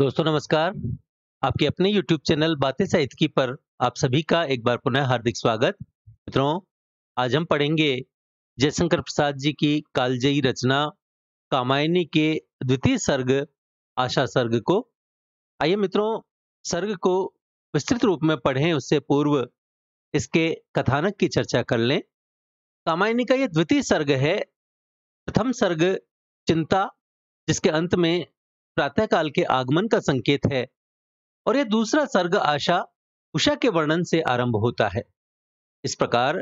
दोस्तों नमस्कार, आपके अपने YouTube चैनल बातें साहित्य की पर आप सभी का एक बार पुनः हार्दिक स्वागत। मित्रों, आज हम पढ़ेंगे जयशंकर प्रसाद जी की कालजयी रचना कामायनी के द्वितीय सर्ग आशा सर्ग को। आइए मित्रों, सर्ग को विस्तृत रूप में पढ़ें उससे पूर्व इसके कथानक की चर्चा कर लें। कामायनी का यह द्वितीय सर्ग है। प्रथम सर्ग चिंता, जिसके अंत में प्रातःकाल के आगमन का संकेत है, और यह दूसरा सर्ग आशा उषा के वर्णन से आरंभ होता है। इस प्रकार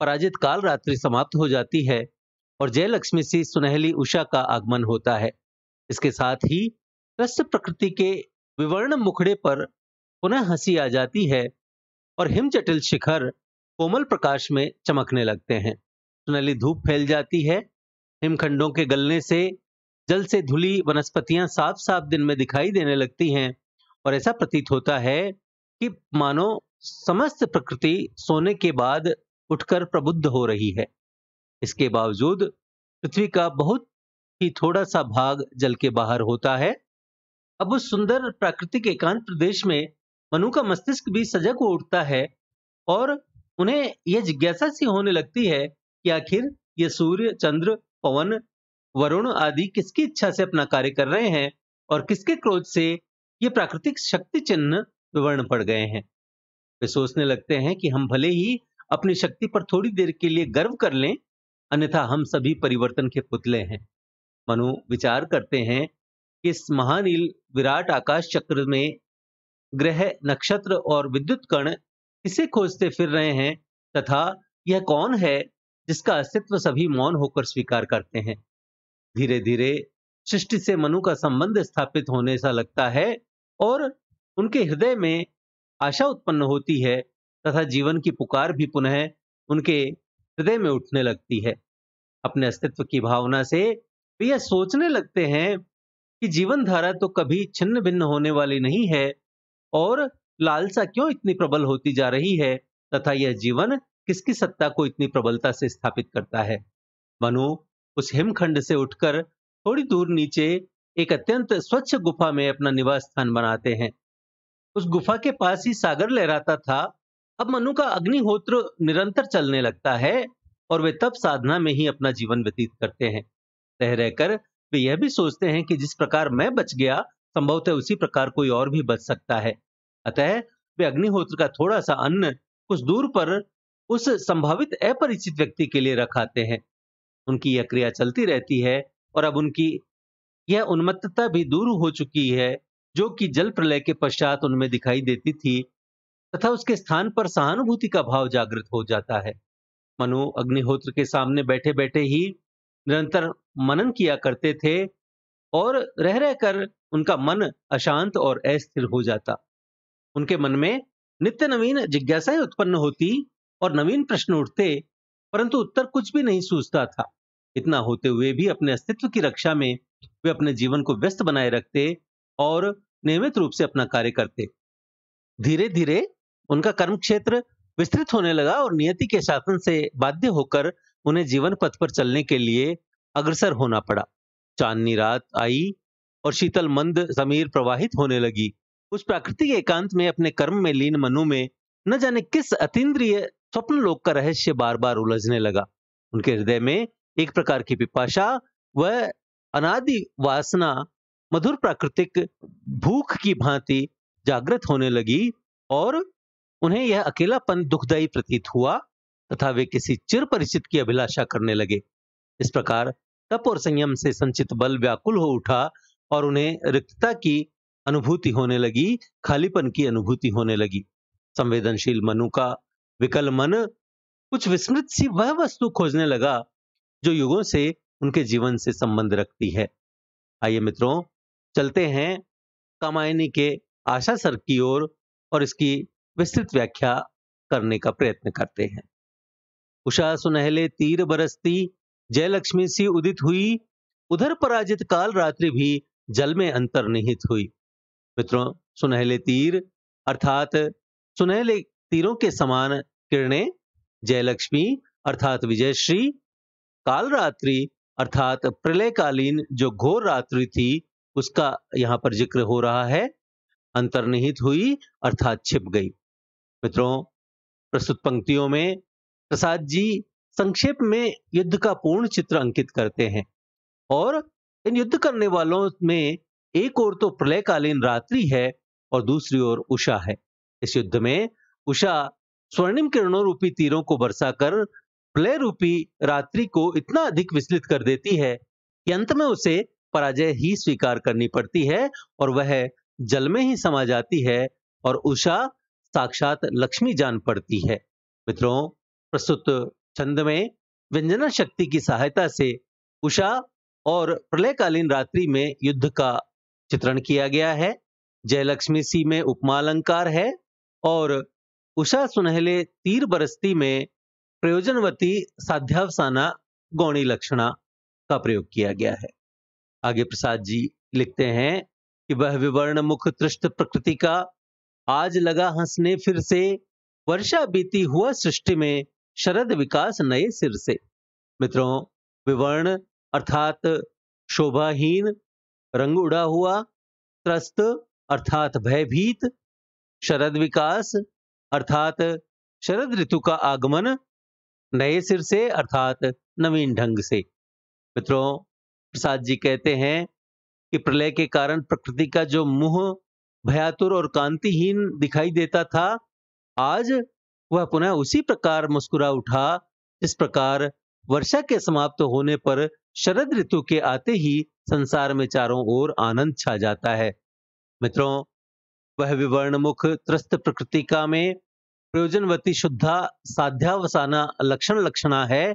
पराजित काल रात्रि समाप्त हो जाती है और जयलक्ष्मी सी सुनहली उषा का आगमन होता है। इसके साथ ही त्रस्त प्रकृति के विवर्ण मुखड़े पर पुनः हंसी आ जाती है और हिमजटिल शिखर कोमल प्रकाश में चमकने लगते हैं। सुनहली धूप फैल जाती है। हिमखंडों के गलने से जल से धुली वनस्पतियां साफ साफ दिन में दिखाई देने लगती हैं और ऐसा प्रतीत होता है कि मानो समस्त प्रकृति सोने के बाद उठकर प्रबुद्ध हो रही है। इसके बावजूद पृथ्वी का बहुत ही थोड़ा सा भाग जल के बाहर होता है। अब उस सुंदर प्राकृतिक एकांत प्रदेश में मनु का मस्तिष्क भी सजग हो उठता है और उन्हें यह जिज्ञासा सी होने लगती है कि आखिर ये सूर्य, चंद्र, पवन, वरुण आदि किसकी इच्छा से अपना कार्य कर रहे हैं और किसके क्रोध से ये प्राकृतिक शक्ति चिन्ह विवर्ण पड़ गए हैं। वे सोचने लगते हैं कि हम भले ही अपनी शक्ति पर थोड़ी देर के लिए गर्व कर लें, अन्यथा हम सभी परिवर्तन के पुतले हैं। मनु विचार करते हैं कि इस महानील विराट आकाश चक्र में ग्रह, नक्षत्र और विद्युत कण किसे खोजते फिर रहे हैं तथा यह कौन है जिसका अस्तित्व सभी मौन होकर स्वीकार करते हैं। धीरे धीरे सृष्टि से मनु का संबंध स्थापित होने सा लगता है और उनके हृदय में आशा उत्पन्न होती है तथा जीवन की पुकार भी पुनः उनके हृदय में उठने लगती है। अपने अस्तित्व की भावना से वे यह सोचने लगते हैं कि जीवन धारा तो कभी छिन्न भिन्न होने वाली नहीं है और लालसा क्यों इतनी प्रबल होती जा रही है तथा यह जीवन किसकी सत्ता को इतनी प्रबलता से स्थापित करता है। मनु उस हिमखंड से उठकर थोड़ी दूर नीचे एक अत्यंत स्वच्छ गुफा में अपना निवास स्थान बनाते हैं। उस गुफा के पास ही सागर लहराता था। अब मनु का अग्निहोत्र निरंतर चलने लगता है और वे तप साधना में ही अपना जीवन व्यतीत करते हैं। रह रहकर वे यह भी सोचते हैं कि जिस प्रकार मैं बच गया, संभवतः उसी प्रकार कोई और भी बच सकता है। अतः वे अग्निहोत्र का थोड़ा सा अन्न कुछ दूर पर उस संभावित अपरिचित व्यक्ति के लिए रखाते हैं। उनकी यह क्रिया चलती रहती है और अब उनकी यह उन्मत्तता भी दूर हो चुकी है जो कि जल प्रलय के पश्चात उनमें दिखाई देती थी तथा उसके स्थान पर सहानुभूति का भाव जागृत हो जाता है। मनु अग्निहोत्र के सामने बैठे बैठे ही निरंतर मनन किया करते थे और रह रहकर उनका मन अशांत और अस्थिर हो जाता। उनके मन में नित्य नवीन जिज्ञासाएं उत्पन्न होती और नवीन प्रश्न उठते, परंतु उत्तर कुछ भी नहीं सूझता था। इतना होते हुए भी अपने अस्तित्व की रक्षा में वे अपने जीवन को व्यस्त बनाए रखते और नियमित रूप से अपना कार्य करते। धीरे धीरे उनका कर्म क्षेत्र विस्तृत होने लगा और नियति के शासन से बाध्य होकर उन्हें जीवन पथ पर चलने के लिए अग्रसर होना पड़ा। चांदनी रात आई और शीतल मंद समीर प्रवाहित होने लगी। उस प्राकृतिक एकांत में अपने कर्म में लीन मनु में न जाने किस अतीन्द्रिय स्वप्न लोक का रहस्य बार बार उलझने लगा। उनके हृदय में एक प्रकार की पिपाशा व अनादि वासना मधुर प्राकृतिक भूख की भांति जागृत होने लगी और उन्हें यह अकेलापन दुखदायी प्रतीत हुआ तथा वे किसी चिर परिचित की अभिलाषा करने लगे। इस प्रकार तप और संयम से संचित बल व्याकुल हो उठा और उन्हें रिक्तता की अनुभूति होने लगी, खालीपन की अनुभूति होने लगी। संवेदनशील मनु का विकल मन कुछ विस्मृत सी वह वस्तु खोजने लगा जो युगों से उनके जीवन से संबंध रखती है। आइए मित्रों, चलते हैं कामायनी के आशा सर्ग की ओर और इसकी विस्तृत व्याख्या करने का प्रयत्न करते हैं। उषा सुनहले तीर बरसती, जयलक्ष्मी सी उदित हुई, उधर पराजित काल रात्रि भी जल में अंतर्निहित हुई। मित्रों, सुनहले तीर अर्थात सुनहले तीरों के समान किरणें, जयलक्ष्मी अर्थात विजयश्री, काल रात्रि अर्थात प्रलयकालीन जो घोर रात्रि थी उसका यहाँ पर जिक्र हो रहा है, अंतर्निहित हुई अर्थात छिप गई। मित्रों, प्रस्तुत पंक्तियों में प्रसाद जी संक्षेप में युद्ध का पूर्ण चित्र अंकित करते हैं और इन युद्ध करने वालों में एक ओर तो प्रलयकालीन रात्रि है और दूसरी ओर उषा है। इस युद्ध में उषा स्वर्णिम किरणों रूपी तीरों को बरसाकर प्रलय रूपी रात्रि को इतना अधिक विचलित कर देती है कि अंत में उसे पराजय ही स्वीकार करनी पड़ती है और वह जल में ही समा जाती है और उषा साक्षात लक्ष्मी जान पड़ती है। मित्रों, प्रस्तुत छंद में व्यंजना शक्ति की सहायता से उषा और प्रलयकालीन रात्रि में युद्ध का चित्रण किया गया है। जयलक्ष्मी सी में उपमा अलंकार है और उषा सुनहले तीर बरसती में प्रयोजनवती साध्यावसाना गौणी लक्षणा का प्रयोग किया गया है। आगे प्रसाद जी लिखते हैं कि वह विवर्ण मुख तृष्ट प्रकृति का आज लगा हंसने फिर से, वर्षा बीती हुआ सृष्टि में शरद विकास नए सिर से। मित्रों, विवर्ण अर्थात शोभाहीन, रंग उड़ा हुआ, त्रस्त अर्थात भयभीत, शरद विकास अर्थात शरद ऋतु का आगमन, नए सिर से अर्थात नवीन ढंग से। मित्रों, प्रसाद जी कहते हैं कि प्रलय के कारण प्रकृति का जो मुंह भयातुर और कांतिहीन दिखाई देता था, आज वह पुनः उसी प्रकार मुस्कुरा उठा जिस प्रकार वर्षा के समाप्त होने पर शरद ऋतु के आते ही संसार में चारों ओर आनंद छा जाता है। मित्रों, वह विवर्ण मुख त्रस्त प्रकृतिका में प्रयोजनवती शुद्धा साध्यावसाना लक्षण लक्षणा है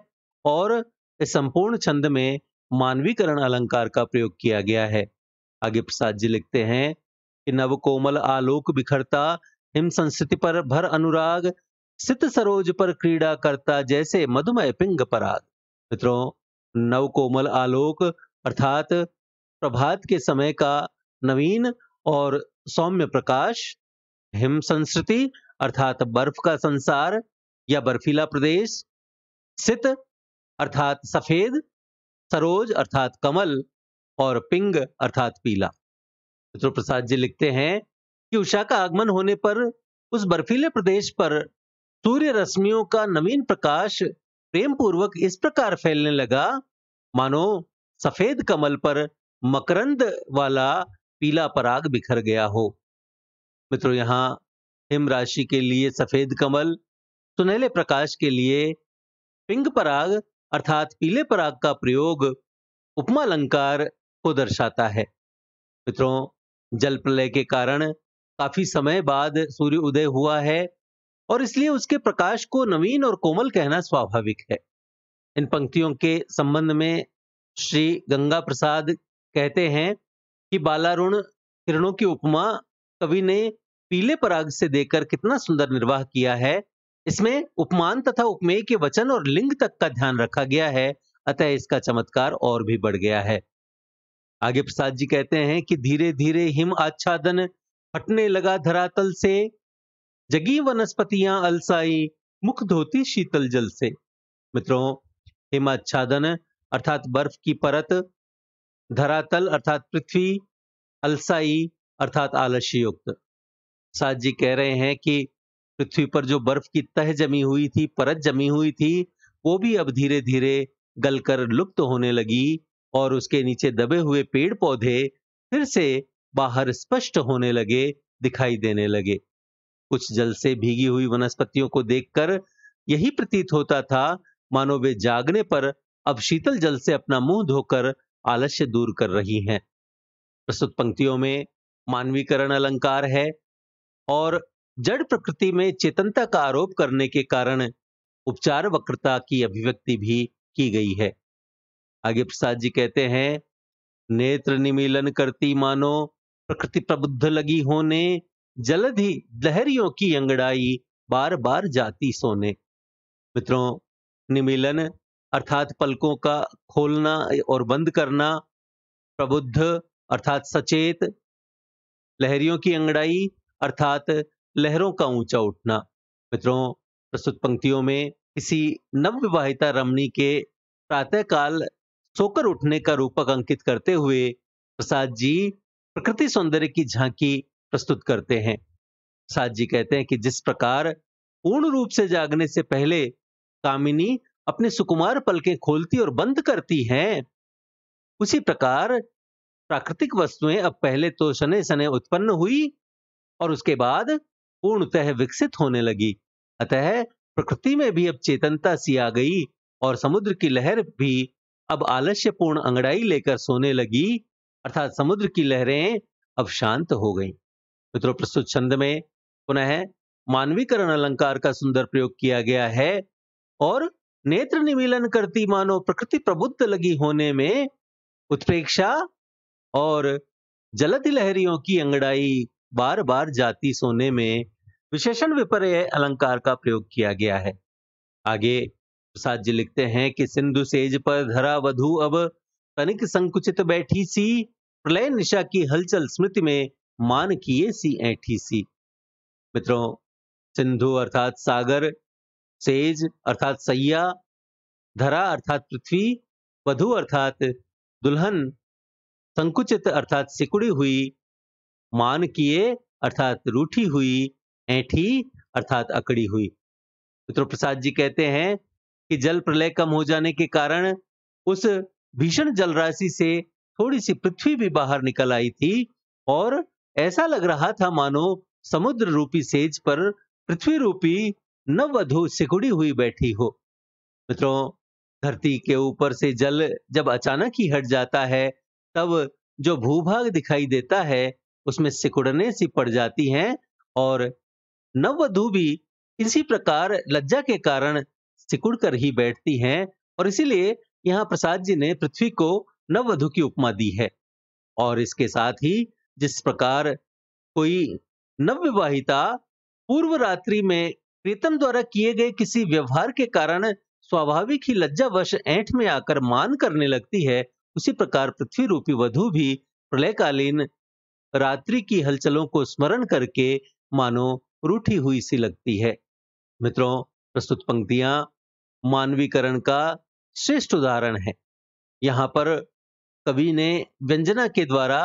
और इस संपूर्ण छंद में मानवीकरण अलंकार का प्रयोग किया गया है। आगे प्रसाद जी लिखते हैं कि नव कोमल आलोक बिखरता, हिम संस्कृति पर भर अनुराग, सित सरोज पर क्रीड़ा करता, जैसे मधुमय पिंग पराग। मित्रों, नव कोमल आलोक अर्थात प्रभात के समय का नवीन और सौम्य प्रकाश, हिम संस्कृति अर्थात बर्फ का संसार या बर्फीला प्रदेश, सित अर्थात सफेद, सरोज अर्थात कमल और पिंग अर्थात पीला। मित्रों, प्रसाद जी लिखते हैं कि उषा का आगमन होने पर उस बर्फीले प्रदेश पर सूर्य रश्मियों का नवीन प्रकाश प्रेम पूर्वक इस प्रकार फैलने लगा मानो सफेद कमल पर मकरंद वाला पीला पराग बिखर गया हो। मित्रों, यहाँ हिम राशि के लिए सफेद कमल, सुनहले प्रकाश के लिए पिंग पराग अर्थात पीले पराग का प्रयोग उपमा अलंकार को दर्शाता है। मित्रों, जल प्रलय के कारण काफी समय बाद सूर्य उदय हुआ है और इसलिए उसके प्रकाश को नवीन और कोमल कहना स्वाभाविक है। इन पंक्तियों के संबंध में श्री गंगा प्रसाद कहते हैं कि बालारुण किरणों की उपमा कवि ने पीले पराग से देकर कितना सुंदर निर्वाह किया है। इसमें उपमान तथा उपमेय के वचन और लिंग तक का ध्यान रखा गया है, अतः इसका चमत्कार और भी बढ़ गया है। आगे प्रसाद जी कहते हैं कि धीरे धीरे हिम आच्छादन हटने लगा धरातल से, जगी वनस्पतियां अलसाई, मुख धोती शीतल जल से। मित्रों, हिम आच्छादन अर्थात बर्फ की परत, धरातल अर्थात पृथ्वी, अलसाई अर्थात आलस्ययुक्त। प्रसाद जी कह रहे हैं कि पृथ्वी पर जो बर्फ की तह जमी हुई थी, परत जमी हुई थी, वो भी अब धीरे धीरे गलकर लुप्त होने लगी और उसके नीचे दबे हुए पेड़ पौधे फिर से बाहर स्पष्ट होने लगे, दिखाई देने लगे। कुछ जल से भीगी हुई वनस्पतियों को देखकर यही प्रतीत होता था मानो वे जागने पर अब शीतल जल से अपना मुंह धोकर आलस्य दूर कर रही हैं। प्रस्तुत पंक्तियों में मानवीकरण अलंकार है और जड़ प्रकृति में चेतनता का आरोप करने के कारण उपचार वक्रता की अभिव्यक्ति भी की गई है। आगे प्रसाद जी कहते हैं, नेत्र निमीलन करती मानो प्रकृति प्रबुद्ध लगी होने, जलधि लहरियों की अंगड़ाई, बार बार जाती सोने। मित्रों, निमीलन अर्थात पलकों का खोलना और बंद करना, प्रबुद्ध अर्थात सचेत, लहरियों की अंगड़ाई अर्थात लहरों का ऊंचा उठना। मित्रों, प्रस्तुत पंक्तियों में किसी नवविवाहिता रमणी के प्रातःकाल सोकर उठने का रूपक अंकित करते हुए प्रसाद जी प्रकृति सौंदर्य की झांकी प्रस्तुत करते हैं। प्रसाद जी कहते हैं कि जिस प्रकार पूर्ण रूप से जागने से पहले कामिनी अपने सुकुमार पलकें खोलती और बंद करती हैं, उसी प्रकार प्राकृतिक वस्तुएं अब पहले तो शनै शनै उत्पन्न हुई और उसके बाद पूर्णतः विकसित होने लगी। अतः प्रकृति में भी अब चेतनता सी आ गई और समुद्र की लहर भी अब आलस्यपूर्ण अंगड़ाई लेकर सोने लगी, अर्थात समुद्र की लहरें अब शांत हो गईं। मित्रों, प्रस्तुत छंद में पुनः मानवीकरण अलंकार का सुंदर प्रयोग किया गया है और नेत्र निमीलन करती मानो प्रकृति प्रबुद्ध लगी होने में उत्प्रेक्षा और जलती लहरियों की अंगड़ाई बार बार जाती सोने में विशेषण विपर्य अलंकार का प्रयोग किया गया है। आगे प्रसाद जी लिखते हैं कि सिंधु सेज पर धरा वधू अब तनिक संकुचित बैठी सी, प्रलय निशा की हलचल स्मृति में मान किए सी ऐठी सी। मित्रों, सिंधु अर्थात सागर, सेज अर्थात सैया, धरा अर्थात पृथ्वी, वधू अर्थात दुल्हन, संकुचित अर्थात सिकुड़ी हुई, मान किए अर्थात रूठी हुई, ऐठी अर्थात अकड़ी हुई। मित्रों, प्रसाद जी कहते हैं कि जल प्रलय कम हो जाने के कारण उस भीषण जलराशि से थोड़ी सी पृथ्वी भी बाहर निकल आई थी और ऐसा लग रहा था मानो समुद्र रूपी सेज पर पृथ्वी रूपी नववधू सिकुड़ी हुई बैठी हो। मित्रों, धरती के ऊपर से जल जब अचानक ही हट जाता है तब जो भूभाग दिखाई देता है उसमें सिकुड़ने सी पड़ जाती हैं और नववधू भी इसी प्रकार लज्जा के कारण सिकुड़ कर ही बैठती हैं और इसीलिए यहाँ प्रसाद जी ने पृथ्वी को नववधू की उपमा दी है। और इसके साथ ही जिस प्रकार कोई नवविवाहिता पूर्व रात्रि में प्रीतम द्वारा किए गए किसी व्यवहार के कारण स्वाभाविक ही लज्जावश ऐंठ में आकर मान करने लगती है, उसी प्रकार पृथ्वी रूपी वधू भी प्रलयकालीन रात्रि की हलचलों को स्मरण करके मानो रूठी हुई सी लगती है। मित्रों, प्रस्तुत पंक्तियां मानवीकरण का श्रेष्ठ उदाहरण है। यहाँ पर कवि ने व्यंजना के द्वारा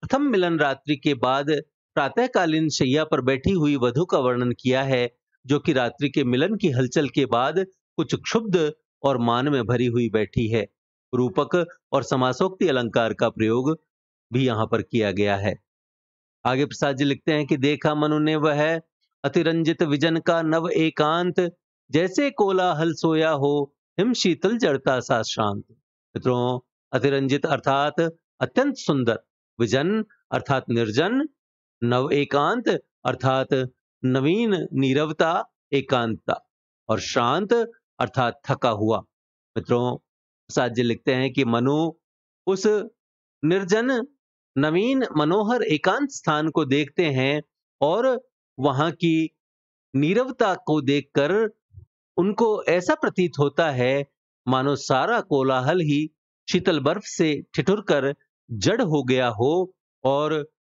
प्रथम मिलन रात्रि के बाद प्रातःकालीन शैया पर बैठी हुई वधू का वर्णन किया है, जो कि रात्रि के मिलन की हलचल के बाद कुछ क्षुब्ध और मान में भरी हुई बैठी है। रूपक और समासोक्ति अलंकार का प्रयोग भी यहाँ पर किया गया है। आगे प्रसाद जी लिखते हैं कि देखा मनु ने वह अतिरंजित विजन का नव एकांत, जैसे कोलाहल सोया हो हिम शीतल जड़ता सा शांत। मित्रों, अतिरंजित अर्थात अत्यंत सुंदर, विजन अर्थात निर्जन, नव एकांत अर्थात नवीन नीरवता एकांतता और शांत अर्थात थका हुआ। मित्रों, प्रसाद जी लिखते हैं कि मनु उस निर्जन नवीन मनोहर एकांत स्थान को देखते हैं और वहां की नीरवता को देखकर उनको ऐसा प्रतीत होता है मानो सारा कोलाहल ही शीतल बर्फ से ठिठुरकर जड़ हो गया हो और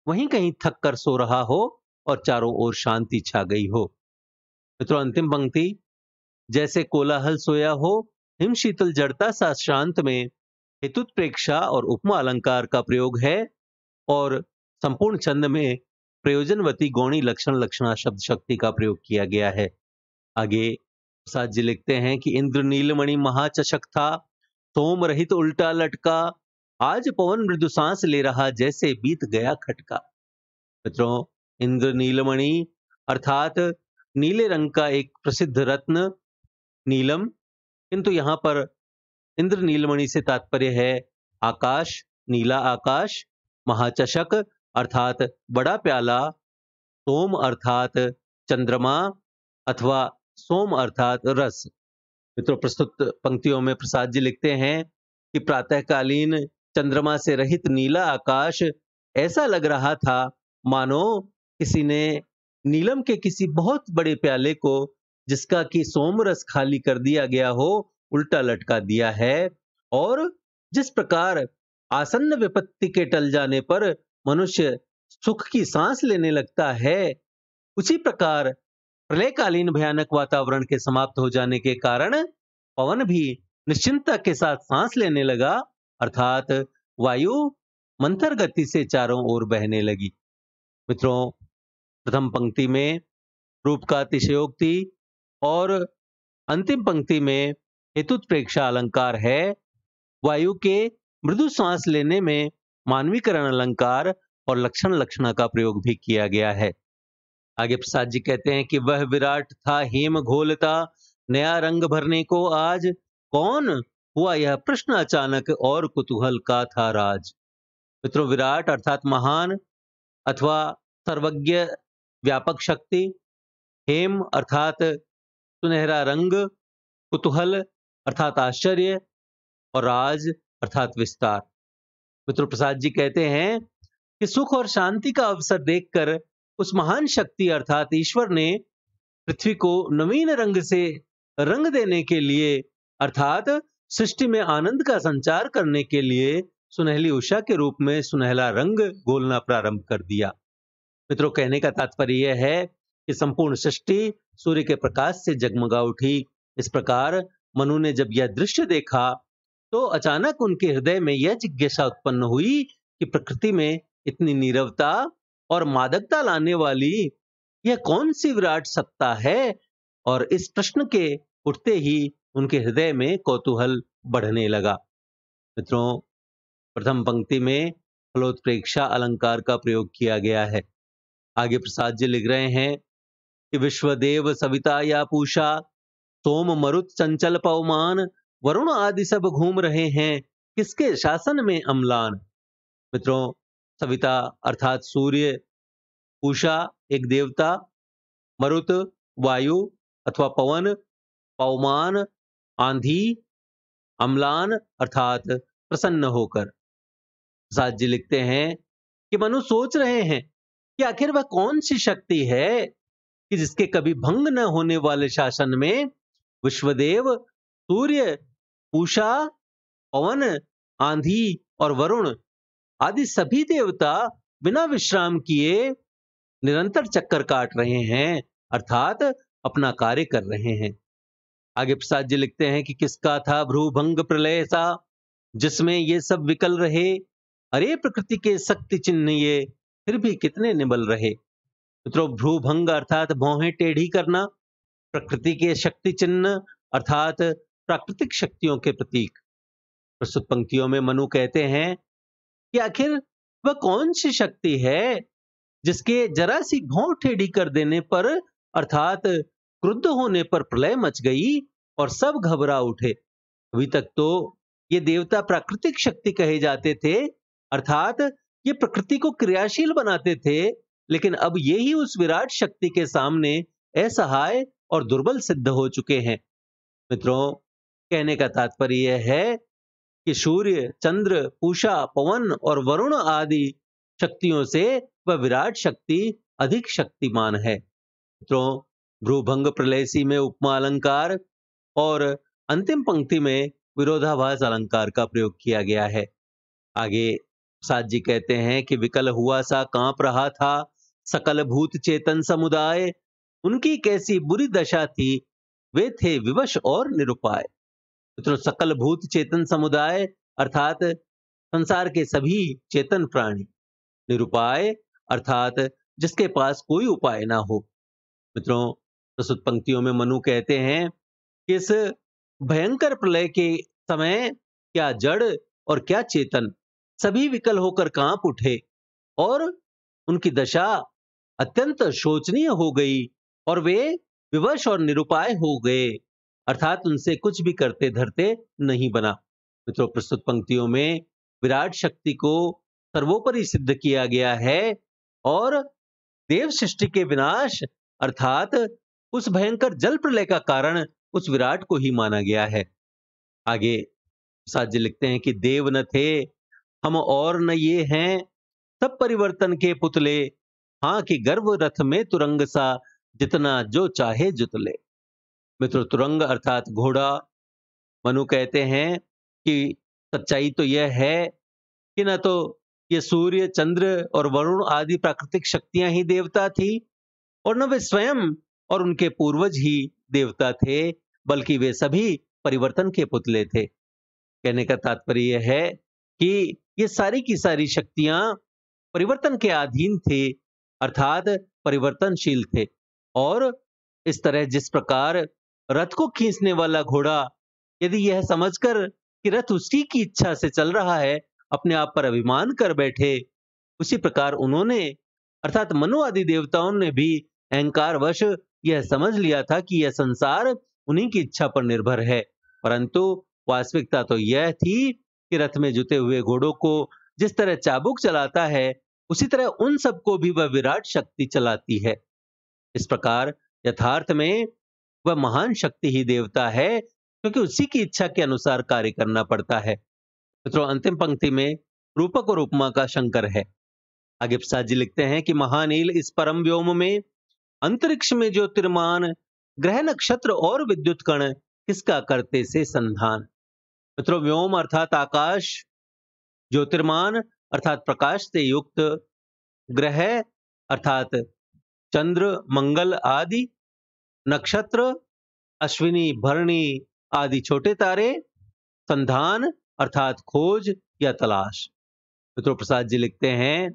वहीं कहीं थक कर सो रहा हो और चारों ओर शांति छा गई हो। मित्रों, अंतिम पंक्ति जैसे कोलाहल सोया हो हिम शीतल जड़ता सा शांत में हेतुत्प्रेक्षा और उपमा अलंकार का प्रयोग है और संपूर्ण छंद में प्रयोजनवती गौणी लक्षण लक्षणा शब्द शक्ति का प्रयोग किया गया है। आगे प्रसाद जी लिखते हैं कि इंद्र नीलमणि महाचषक था, सोम रहित उल्टा लटका, आज पवन मृदु सांस ले रहा, जैसे बीत गया खटका। मित्रों, इंद्र नीलमणि अर्थात नीले रंग का एक प्रसिद्ध रत्न नीलम, किंतु यहाँ पर इंद्र नीलमणि से तात्पर्य है आकाश, नीला आकाश, महाचषक अर्थात बड़ा प्याला, सोम अर्थात चंद्रमा अथवा सोम अर्थात रस। मित्रों, प्रस्तुत पंक्तियों में प्रसाद जी लिखते हैं कि प्रातःकालीन चंद्रमा से रहित नीला आकाश ऐसा लग रहा था मानो किसी ने नीलम के किसी बहुत बड़े प्याले को, जिसका कि सोमरस खाली कर दिया गया हो, उल्टा लटका दिया है। और जिस प्रकार आसन्न विपत्ति के टल जाने पर मनुष्य सुख की सांस लेने लगता है, उसी प्रकार प्रलयकालीन भयानक वातावरण के समाप्त हो जाने के कारण पवन भी निश्चिंतता के साथ सांस लेने लगा, अर्थात वायु मंथर गति से चारों ओर बहने लगी। मित्रों, प्रथम पंक्ति में रूप का अतिशयोक्ति और अंतिम पंक्ति में हेतुत्प्रेक्षा अलंकार है। वायु के मृदु सांस लेने में मानवीकरण अलंकार और लक्षण लक्षणा का प्रयोग भी किया गया है। आगे प्रसाद जी कहते हैं कि वह विराट था हेम घोलता, नया रंग भरने को आज कौन हुआ यह प्रश्न अचानक और कुतूहल का था राज। मित्रों, विराट अर्थात महान अथवा सर्वज्ञ व्यापक शक्ति, हेम अर्थात सुनहरा रंग, कुतूहल अर्थात आश्चर्य और राज अर्थात विस्तार। मित्रों, प्रसाद जी कहते हैं कि सुख और शांति का अवसर देखकर उस महान शक्ति अर्थात ईश्वर ने पृथ्वी को नवीन रंग से रंग देने के लिए अर्थात सृष्टि में आनंद का संचार करने के लिए सुनहली उषा के रूप में सुनहला रंग घोलना प्रारंभ कर दिया। मित्रों, कहने का तात्पर्य यह है कि संपूर्ण सृष्टि सूर्य के प्रकाश से जगमगा उठी। इस प्रकार मनु ने जब यह दृश्य देखा तो अचानक उनके हृदय में यह जिज्ञासा उत्पन्न हुई कि प्रकृति में इतनी नीरवता और मादकता लाने वाली यह कौन सी विराट सत्ता है, और इस प्रश्न के उठते ही उनके हृदय में कौतूहल बढ़ने लगा। मित्रों, प्रथम पंक्ति में फलोत्प्रेक्षा अलंकार का प्रयोग किया गया है। आगे प्रसाद जी लिख रहे हैं कि विश्वदेव सविता या पूषा, सोम मरुत चंचल पवमान, वरुण आदि सब घूम रहे हैं किसके शासन में अम्लान। मित्रों, सविता अर्थात सूर्य, उषा एक देवता, मरुत वायु अथवा पवन, पवमान आंधी, अम्लान अर्थात प्रसन्न होकर। प्रसाद जी लिखते हैं कि मनु सोच रहे हैं कि आखिर वह कौन सी शक्ति है कि जिसके कभी भंग न होने वाले शासन में विश्वदेव, सूर्य, उषा, पवन, आंधी और वरुण आदि सभी देवता बिना विश्राम किए निरंतर चक्कर काट रहे हैं अर्थात अपना कार्य कर रहे हैं। आगे प्रसाद जी लिखते हैं कि किसका था भ्रूभंग प्रलय सा, जिसमें ये सब विकल रहे, अरे प्रकृति के शक्ति चिन्ह ये फिर भी कितने निबल रहे। मित्रों, भ्रूभंग अर्थात भौहें टेढ़ी करना, प्रकृति के शक्ति चिन्ह अर्थात प्राकृतिक शक्तियों के प्रतीक। प्रस्तुत पंक्तियों में मनु कहते हैं कि आखिर वह कौन सी शक्ति है जिसके जरा सी भौं टेढ़ी कर देने पर अर्थात क्रुद्ध होने पर प्रलय मच गई और सब घबरा उठे। अभी तक तो ये देवता प्राकृतिक शक्ति कहे जाते थे अर्थात ये प्रकृति को क्रियाशील बनाते थे, लेकिन अब ये ही उस विराट शक्ति के सामने असहाय और दुर्बल सिद्ध हो चुके हैं। मित्रों, कहने का तात्पर्य यह है कि सूर्य, चंद्र, पूषा, पवन और वरुण आदि शक्तियों से वह विराट शक्ति अधिक शक्तिमान है। मित्रों, भ्रूभंग प्रलयसी में उपमा अलंकार और अंतिम पंक्ति में विरोधाभास अलंकार का प्रयोग किया गया है। आगे प्रसाद जी कहते हैं कि विकल हुआ सा कांप रहा था सकल भूत चेतन समुदाय, उनकी कैसी बुरी दशा थी, वे थे विवश और निरुपाय। मित्रों, सकल भूत चेतन समुदाय अर्थात संसार के सभी चेतन प्राणी, निरुपाय अर्थात जिसके पास कोई उपाय ना हो। मित्रों, प्रस्तुत पंक्तियों में मनु कहते हैं कि इस भयंकर प्रलय के समय क्या जड़ और क्या चेतन सभी विकल होकर कांप उठे और उनकी दशा अत्यंत शोचनीय हो गई और वे विवश और निरुपाय हो गए अर्थात उनसे कुछ भी करते धरते नहीं बना। मित्रों, प्रस्तुत पंक्तियों में विराट शक्ति को सर्वोपरि सिद्ध किया गया है और देव सृष्टि के विनाश अर्थात उस भयंकर जल प्रलय का कारण उस विराट को ही माना गया है। आगे प्रसाद जी लिखते हैं कि देव न थे हम और न ये हैं, सब परिवर्तन के पुतले, हाँ कि गर्व रथ में तुरंग सा, जितना जो चाहे जुतले। मित्रों, तुरंग अर्थात घोड़ा। मनु कहते हैं कि सच्चाई तो यह है कि न तो ये सूर्य, चंद्र और वरुण आदि प्राकृतिक शक्तियां ही देवता थी और न वे स्वयं और उनके पूर्वज ही देवता थे, बल्कि वे सभी परिवर्तन के पुतले थे। कहने का तात्पर्य यह है कि ये सारी की सारी शक्तियां परिवर्तन के अधीन थे, अर्थात परिवर्तनशील थे। और इस तरह जिस प्रकार रथ को खींचने वाला घोड़ा यदि यह समझकर कि रथ उसी की इच्छा से चल रहा है अपने आप पर अभिमान कर बैठे, उसी प्रकार उन्होंने अर्थात मनु आदि देवताओं ने भी अहंकारवश यह समझ लिया था कि यह संसार उन्हीं की इच्छा पर निर्भर है। परंतु वास्तविकता तो यह थी कि रथ में जुते हुए घोड़ों को जिस तरह चाबुक चलाता है उसी तरह उन सबको भी वह विराट शक्ति चलाती है। इस प्रकार यथार्थ में वह महान शक्ति ही देवता है, क्योंकि उसी की इच्छा के अनुसार कार्य करना पड़ता है। मित्रों, अंतिम पंक्ति में रूपक और उपमा का शंकर है। आगे प्रसाद जी लिखते हैं कि महानील इस परम व्योम में अंतरिक्ष में ज्योतिर्मान ग्रह नक्षत्र और विद्युत कण किसका करते से संधान। मित्रों, व्योम अर्थात आकाश, ज्योतिर्मान अर्थात प्रकाश से युक्त, ग्रह अर्थात चंद्र मंगल आदि, नक्षत्र अश्विनी भरणी आदि छोटे तारे, संधान अर्थात खोज या तलाश। मित्रों, प्रसाद जी लिखते हैं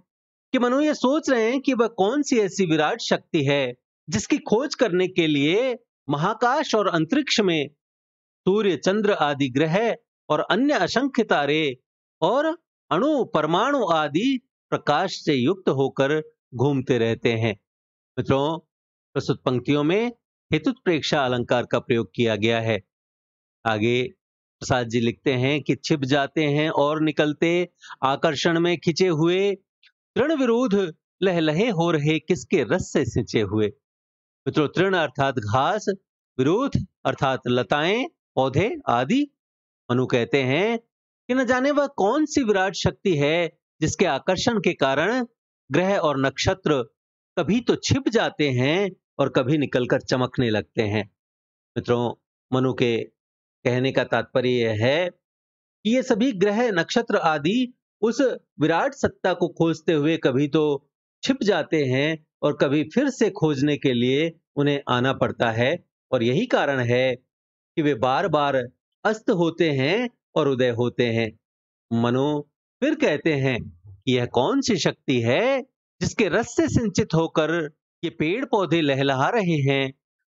कि मनु ये सोच रहे हैं कि वह कौन सी ऐसी विराट शक्ति है जिसकी खोज करने के लिए महाकाश और अंतरिक्ष में सूर्य चंद्र आदि ग्रह और अन्य असंख्य तारे और अणु परमाणु आदि प्रकाश से युक्त होकर घूमते रहते हैं। मित्रों, प्रस्तुत पंक्तियों में हेतु प्रेक्षा अलंकार का प्रयोग किया गया है। आगे प्रसाद जी लिखते हैं कि छिप जाते हैं और निकलते, आकर्षण में खिंचे हुए, तृण विरोध लहलहे हो रहे, किसके रस से सिंचे हुए। मित्रों, तृण अर्थात घास, विरोध अर्थात लताएं पौधे आदि। मनु कहते हैं कि न जाने वह कौन सी विराट शक्ति है जिसके आकर्षण के कारण ग्रह और नक्षत्र कभी तो छिप जाते हैं और कभी निकलकर चमकने लगते हैं। मित्रों, मनु के कहने का तात्पर्य यह है कि ये सभी ग्रह नक्षत्र आदि उस विराट सत्ता को खोजते हुए कभी तो छिप जाते हैं और कभी फिर से खोजने के लिए उन्हें आना पड़ता है, और यही कारण है कि वे बार बार अस्त होते हैं और उदय होते हैं। मनु फिर कहते हैं कि यह कौन सी शक्ति है जिसके रस से सिंचित होकर ये पेड़ पौधे लहलहा रहे हैं,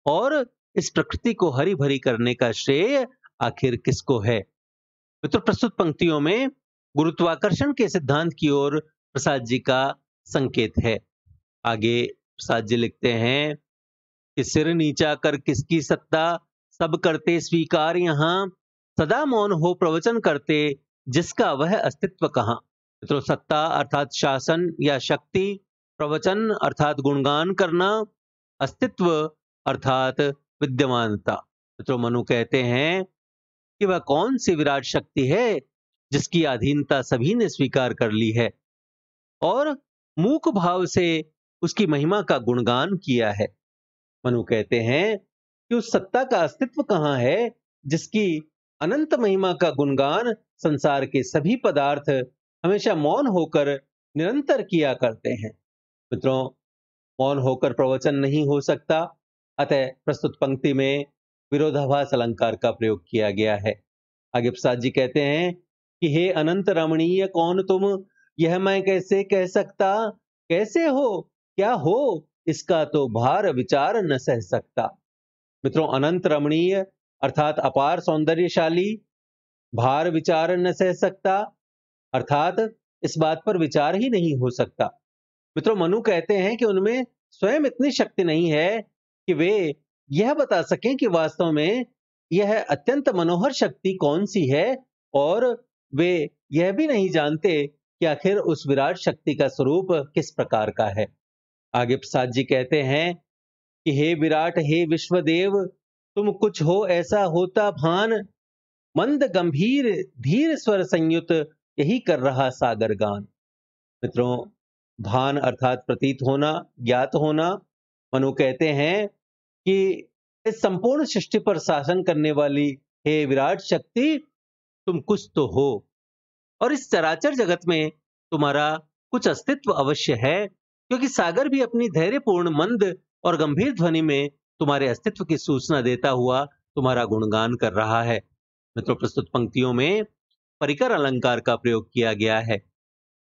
और इस प्रकृति को हरी भरी करने का श्रेय आखिर किसको है। मित्रों, प्रस्तुत पंक्तियों में गुरुत्वाकर्षण के सिद्धांत की ओर प्रसाद जी का संकेत है। आगे प्रसाद जी लिखते हैं कि सिर नीचा कर किसकी सत्ता, सब करते स्वीकार यहाँ, सदा मौन हो प्रवचन करते, जिसका वह अस्तित्व कहाँ। मित्रों, सत्ता अर्थात शासन या शक्ति, प्रवचन अर्थात गुणगान करना, अस्तित्व अर्थात विद्यमानता। मित्रों, मनु कहते हैं कि वह कौन सी विराट शक्ति है जिसकी अधीनता सभी ने स्वीकार कर ली है और मूक भाव से उसकी महिमा का गुणगान किया है। मनु कहते हैं कि उस सत्ता का अस्तित्व कहाँ है जिसकी अनंत महिमा का गुणगान संसार के सभी पदार्थ हमेशा मौन होकर निरंतर किया करते हैं। मित्रों, मौन होकर प्रवचन नहीं हो सकता, अतः प्रस्तुत पंक्ति में विरोधाभास अलंकार का प्रयोग किया गया है। आगे प्रसाद जी कहते हैं कि हे अनंत रमणीय कौन तुम, यह मैं कैसे कह सकता, कैसे हो क्या हो, इसका तो भार विचार न सह सकता। मित्रों, अनंत रमणीय अर्थात अपार सौंदर्यशाली, भार विचार न सह सकता अर्थात इस बात पर विचार ही नहीं हो सकता। मित्रों, मनु कहते हैं कि उनमें स्वयं इतनी शक्ति नहीं है कि वे यह बता सकें कि वास्तव में यह अत्यंत मनोहर शक्ति कौन सी है, और वे यह भी नहीं जानते कि आखिर उस विराट शक्ति का स्वरूप किस प्रकार का है। आगे प्रसाद जी कहते हैं कि हे विराट हे विश्वदेव, तुम कुछ हो ऐसा होता भान, मंद गंभीर धीर स्वर संयुत यही कर रहा सागर गान। मित्रों, भान अर्थात प्रतीत होना, ज्ञात होना। मनु कहते हैं कि इस संपूर्ण सृष्टि पर शासन करने वाली हे विराट शक्ति, तुम कुछ तो हो और इस चराचर जगत में तुम्हारा कुछ अस्तित्व अवश्य है, क्योंकि सागर भी अपनी धैर्यपूर्ण मंद और गंभीर ध्वनि में तुम्हारे अस्तित्व की सूचना देता हुआ तुम्हारा गुणगान कर रहा है। मित्रों, प्रस्तुत पंक्तियों में परिकर अलंकार का प्रयोग किया गया है।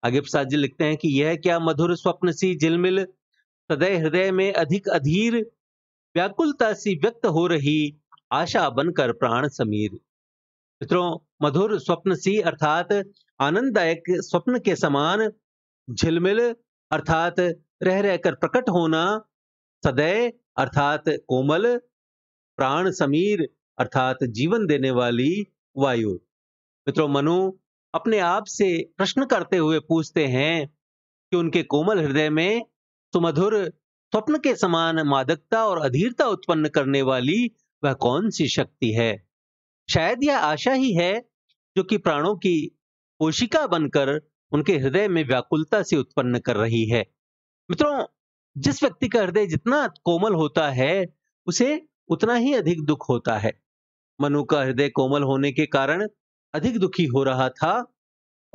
आगे प्रसाद जी लिखते हैं कि यह क्या मधुर स्वप्न सी झिलमिल सदैव हृदय में अधिक अधीर व्याकुलता सी व्यक्त हो रही आशा बनकर प्राण समीर। मित्रों, मधुर स्वप्न सी अर्थात आनंददायक स्वप्न के समान, झिलमिल अर्थात रह रहकर प्रकट होना, सदैव अर्थात कोमल, प्राण समीर अर्थात जीवन देने वाली वायु। मित्रों, मनु अपने आप से प्रश्न करते हुए पूछते हैं कि उनके कोमल हृदय में सुमधुर स्वप्न के समान मादकता और अधीरता उत्पन्न करने वाली वह कौन सी शक्ति है। शायद यह आशा ही है जो कि प्राणों की पोशिका बनकर उनके हृदय में व्याकुलता से उत्पन्न कर रही है। मित्रों, जिस व्यक्ति का हृदय जितना कोमल होता है उसे उतना ही अधिक दुख होता है। मनु का हृदय कोमल होने के कारण अधिक दुखी हो रहा था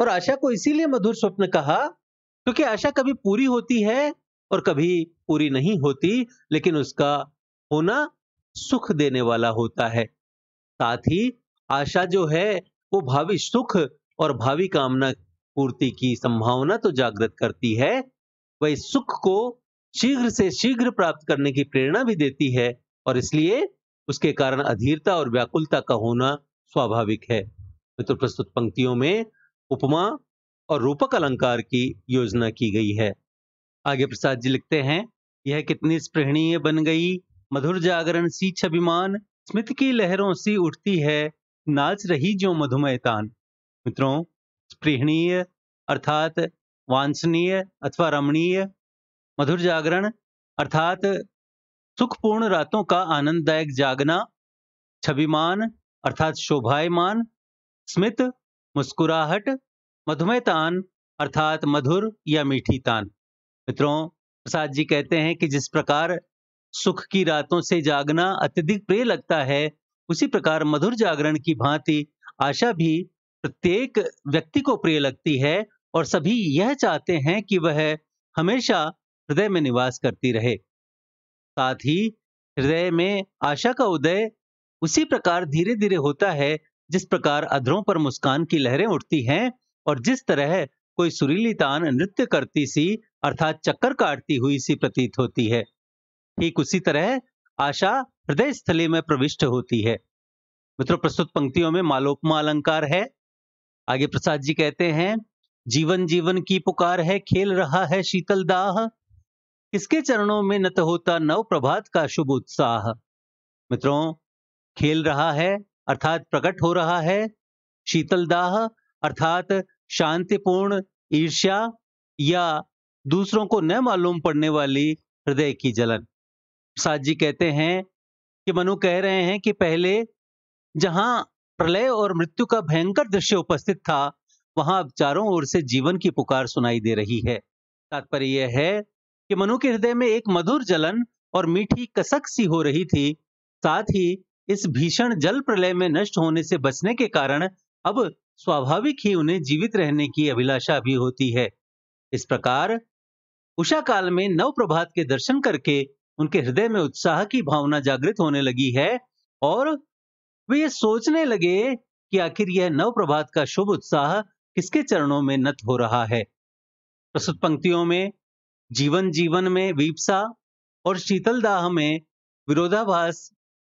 और आशा को इसीलिए मधुर स्वप्न कहा क्योंकि आशा कभी पूरी होती है और कभी पूरी नहीं होती, लेकिन उसका होना सुख देने वाला होता है। साथ ही आशा जो है वो भावी सुख और भावी कामना पूर्ति की संभावना तो जागृत करती है, वही सुख को शीघ्र से शीघ्र प्राप्त करने की प्रेरणा भी देती है और इसलिए उसके कारण अधीरता और व्याकुलता का होना स्वाभाविक है। मित्रों, प्रस्तुत पंक्तियों में उपमा और रूपक अलंकार की योजना की गई है। आगे प्रसाद जी लिखते हैं, यह कितनी स्पृहणीय बन गई मधुर जागरण सी छविमान, स्मित की लहरों सी उठती है नाच रही जो मधुमय तान। मित्रों, स्पृहणीय अर्थात वांछनीय अथवा रमणीय, मधुर जागरण अर्थात सुखपूर्ण रातों का आनंददायक जागना, छविमान अर्थात शोभायमान, स्मित मुस्कुराहट, मधुमय तान अर्थात मधुर या मीठी तान। मित्रों, प्रसाद जी कहते हैं कि जिस प्रकार सुख की रातों से जागना अत्यधिक प्रिय लगता है, उसी प्रकार मधुर जागरण की भांति आशा भी प्रत्येक व्यक्ति को प्रिय लगती है और सभी यह चाहते हैं कि वह हमेशा हृदय में निवास करती रहे। साथ ही हृदय में आशा का उदय उसी प्रकार धीरे धीरे होता है जिस प्रकार अधरों पर मुस्कान की लहरें उठती हैं और जिस तरह कोई सुरीली तान नृत्य करती सी अर्थात चक्कर काटती हुई सी प्रतीत होती है, ठीक उसी तरह आशा हृदय स्थली में प्रविष्ट होती है। मित्रों, प्रस्तुत पंक्तियों में मालोपमा अलंकार है। आगे प्रसाद जी कहते हैं, जीवन जीवन की पुकार है, खेल रहा है शीतल दाह, किसके चरणों में नत होता नव प्रभात का शुभ उत्साह। मित्रों, खेल रहा है अर्थात प्रकट हो रहा है, शीतल दाह अर्थात शांतिपूर्ण ईर्ष्या या दूसरों को न मालूम पड़ने वाली हृदय की जलन। प्रसाद जी कहते हैं कि मनु कह रहे हैं कि पहले जहां प्रलय और मृत्यु का भयंकर दृश्य उपस्थित था, वहां अब चारों ओर से जीवन की पुकार सुनाई दे रही है। तात्पर्य यह है कि मनु के हृदय में एक मधुर जलन और मीठी कसक सी हो रही थी। साथ ही इस भीषण जल प्रलय में नष्ट होने से बचने के कारण अब स्वाभाविक ही उन्हें जीवित रहने की अभिलाषा भी होती है। इस प्रकार उषा काल में नव प्रभात के दर्शन करके उनके हृदय में उत्साह की भावना जागृत होने लगी है और वे ये सोचने लगे कि आखिर यह नव प्रभात का शुभ उत्साह किसके चरणों में नत हो रहा है। प्रस्तुत पंक्तियों में जीवन जीवन में वीपसा और शीतल दाह में विरोधाभास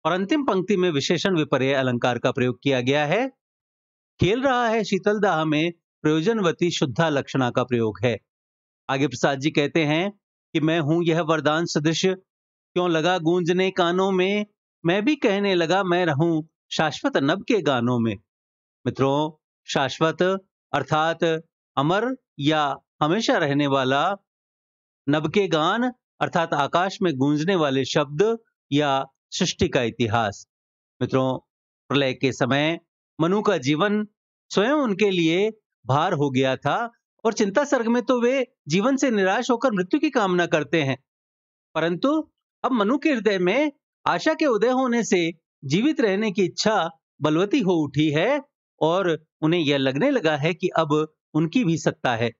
और अंतिम पंक्ति में विशेषण विपर्य अलंकार का प्रयोग किया गया है। खेल रहा है शीतल दाह में प्रयोजनवती शुद्धा लक्षणा का प्रयोग है। आगे प्रसाद जी कहते हैं कि मैं हूं यह वरदान सदृश, क्यों लगा गूंजने कानों में, मैं भी कहने लगा मैं रहूं शाश्वत नभ के गानों में। मित्रों, शाश्वत अर्थात अमर या हमेशा रहने वाला, नभ के गान अर्थात आकाश में गूंजने वाले शब्द या सृष्टि का इतिहास। मित्रों, प्रलय के समय मनु का जीवन स्वयं उनके लिए भार हो गया था और चिंता सर्ग में तो वे जीवन से निराश होकर मृत्यु की कामना करते हैं, परंतु अब मनु के हृदय में आशा के उदय होने से जीवित रहने की इच्छा बलवती हो उठी है और उन्हें यह लगने लगा है कि अब उनकी भी सत्ता है।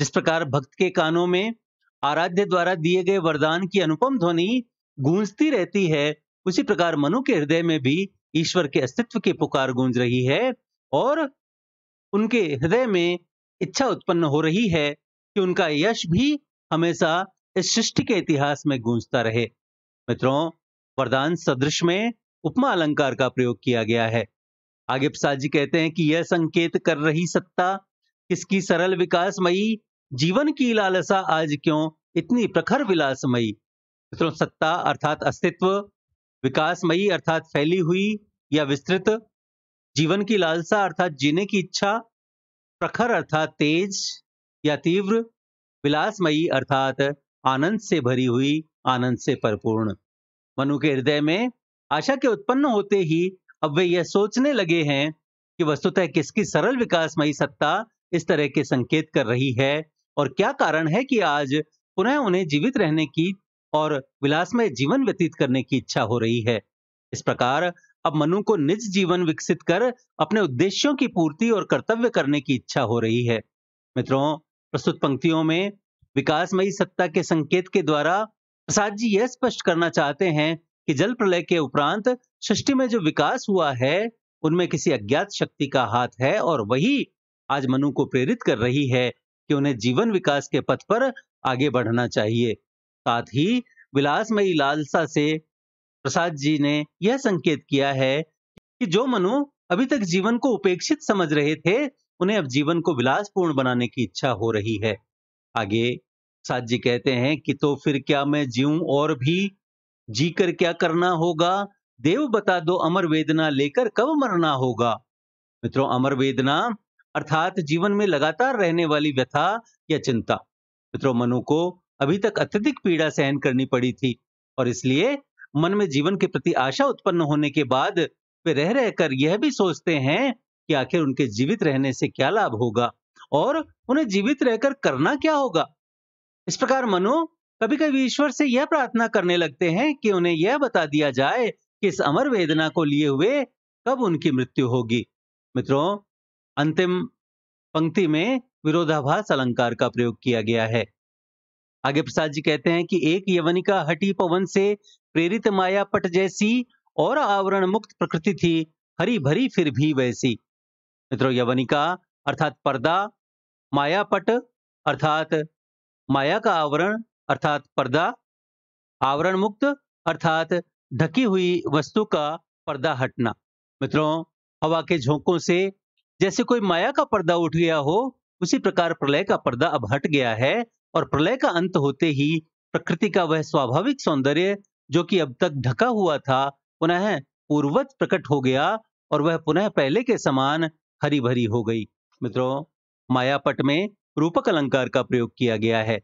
जिस प्रकार भक्त के कानों में आराध्य द्वारा दिए गए वरदान की अनुपम ध्वनि गूंजती रहती है, उसी प्रकार मनु के हृदय में भी ईश्वर के अस्तित्व की पुकार गूंज रही है और उनके हृदय में इच्छा उत्पन्न हो रही है कि उनका यश भी हमेशा इस सृष्टि के इतिहास में गूंजता रहे। मित्रों, वरदान सदृश में उपमा अलंकार का प्रयोग किया गया है। आगे प्रसाद जी कहते हैं कि यह संकेत कर रही सत्ता किसकी सरल विकासमयी जीवन की लालसा आज क्यों इतनी प्रखर विलासमयी। मित्रों, सत्ता अर्थात अस्तित्व, विकासमयी अर्थात फैली हुई या विस्तृत, जीवन की लालसा अर्थात जीने की इच्छा, प्रखर अर्थात तेज या तीव्र, विलासमयी अर्थात आनंद से भरी हुई, आनंद से परिपूर्ण। मनु के हृदय में आशा के उत्पन्न होते ही अब वे यह सोचने लगे हैं कि वस्तुतः किसकी सरल विकासमयी सत्ता इस तरह के संकेत कर रही है और क्या कारण है कि आज पुनः उन्हें जीवित रहने की और विलासमय जीवन व्यतीत करने की इच्छा हो रही है। इस प्रकार अब मनु को निज जीवन विकसित कर अपने उद्देश्यों की पूर्ति और कर्तव्य करने की इच्छा हो रही है। मित्रों, प्रस्तुत पंक्तियों में विकासमयी सत्ता के संकेत के द्वारा प्रसाद जी यह स्पष्ट करना चाहते हैं कि जल प्रलय के उपरांत सृष्टि में जो विकास हुआ है उनमें किसी अज्ञात शक्ति का हाथ है और वही आज मनु को प्रेरित कर रही है कि उन्हें जीवन विकास के पथ पर आगे बढ़ना चाहिए। साथ ही विलासमयी लालसा से प्रसाद जी ने यह संकेत किया है कि जो मनु अभी तक जीवन को उपेक्षित समझ रहे थे उन्हें अब जीवन को विलासपूर्ण बनाने की इच्छा हो रही है। आगे प्रसाद जी कहते हैं कि तो फिर क्या मैं जीऊं और भी, जी कर क्या करना होगा, देव बता दो अमर वेदना लेकर कब मरना होगा। मित्रों, अमर वेदना अर्थात जीवन में लगातार रहने वाली व्यथा या चिंता। मित्रों, मनु को अभी तक अत्यधिक पीड़ा सहन करनी पड़ी थी और इसलिए मन में जीवन के प्रति आशा उत्पन्न होने के बाद वे रह रहकर यह भी सोचते हैं कि आखिर उनके जीवित रहने से क्या लाभ होगा और उन्हें जीवित रहकर करना क्या होगा। इस प्रकार मनु कभी कभी ईश्वर से यह प्रार्थना करने लगते हैं कि उन्हें यह बता दिया जाए कि इस अमर वेदना को लिए हुए कब उनकी मृत्यु होगी। मित्रों, अंतिम पंक्ति में विरोधाभास अलंकार का प्रयोग किया गया है। आगे प्रसाद जी कहते हैं कि एक यवनिका हटी पवन से प्रेरित माया पट जैसी और आवरण मुक्त प्रकृति थी हरी भरी फिर भी वैसी। मित्रों, यवनिका अर्थात पर्दा, माया पट अर्थात माया का आवरण अर्थात पर्दा, आवरण मुक्त अर्थात ढकी हुई वस्तु का पर्दा हटना। मित्रों, हवा के झोंकों से जैसे कोई माया का पर्दा उठ गया हो उसी प्रकार प्रलय का पर्दा अब हट गया है और प्रलय का अंत होते ही प्रकृति का वह स्वाभाविक सौंदर्य जो कि अब तक ढका हुआ था पुनः पूर्ववत प्रकट हो गया और वह पुनः पहले के समान हरी भरी हो गई। मित्रों, मायापट में रूपक अलंकार का प्रयोग किया गया है।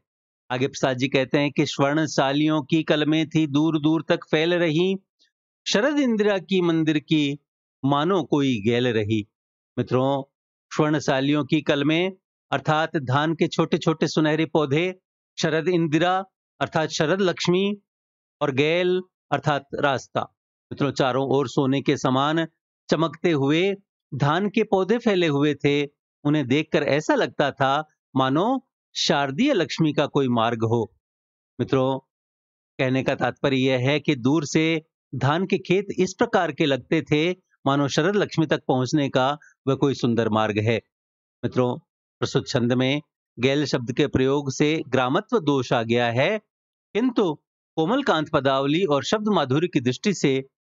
आगे प्रसाद जी कहते हैं कि स्वर्णशालियों की कलमें थी दूर दूर तक फैल रही, शरद इंदिरा की मंदिर की मानो कोई गैल रही। मित्रों, स्वर्णशालियों की कलमें अर्थात धान के छोटे छोटे सुनहरे पौधे, शरद इंदिरा अर्थात शरद लक्ष्मी और गैल अर्थात रास्ता। मित्रों, चारों ओर सोने के समान चमकते हुए धान के पौधे फैले हुए थे, उन्हें देखकर ऐसा लगता था मानो शारदीय लक्ष्मी का कोई मार्ग हो। मित्रों, कहने का तात्पर्य यह है कि दूर से धान के खेत इस प्रकार के लगते थे मानो शरद लक्ष्मी तक पहुंचने का वह कोई सुंदर मार्ग है। मित्रों, प्रस्तुत छंद में गैल शब्द के प्रयोग से ग्रामत्व दोष आ गया है, किंतु कोमल कांत पदावली और शब्द माधुर्य की दृष्टि से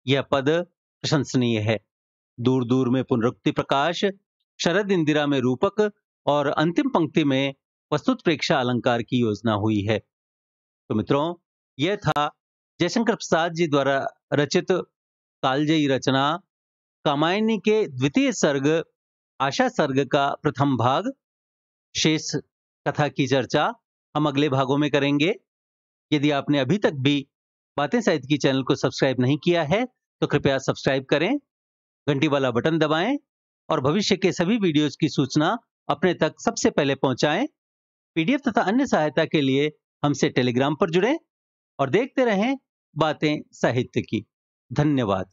यह पद प्रशंसनीय है। दूर दूर में पुनरुक्ति प्रकाश, शरद इंदिरा में रूपक और अंतिम पंक्ति में वस्तुत प्रेक्षा अलंकार की योजना हुई है। तो मित्रों, यह था जयशंकर प्रसाद जी द्वारा रचित कालजयी रचना कामायनी के द्वितीय सर्ग आशा सर्ग का प्रथम भाग। शेष कथा की चर्चा हम अगले भागों में करेंगे। यदि आपने अभी तक भी बातें साहित्य की चैनल को सब्सक्राइब नहीं किया है तो कृपया सब्सक्राइब करें, घंटी वाला बटन दबाएं और भविष्य के सभी वीडियोस की सूचना अपने तक सबसे पहले पहुंचाएं। पीडीएफ तथा अन्य सहायता के लिए हमसे टेलीग्राम पर जुड़ें और देखते रहें बातें साहित्य की। धन्यवाद।